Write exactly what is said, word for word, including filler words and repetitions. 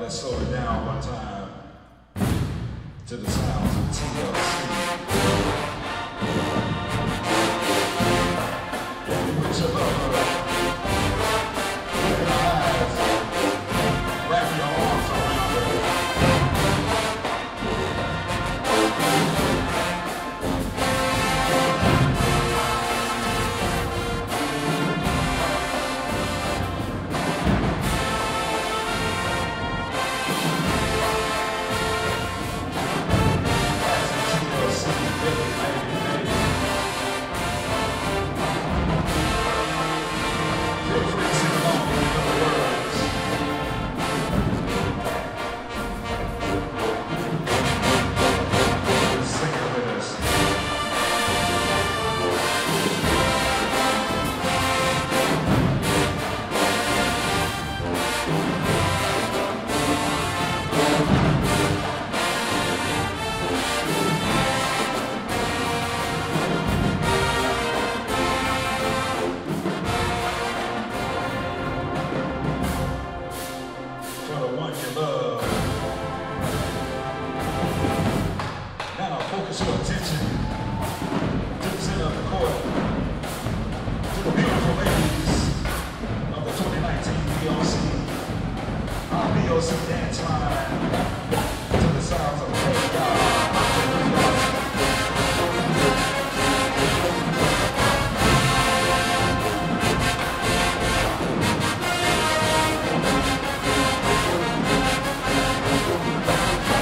Let's slow it down one time to the sounds of T L C. Put your love up. Open your eyes. Wrap your arms around your attention to the center of the court, to the beautiful ladies of the twenty nineteen B O C, our B O C dance line, to the sounds of the God.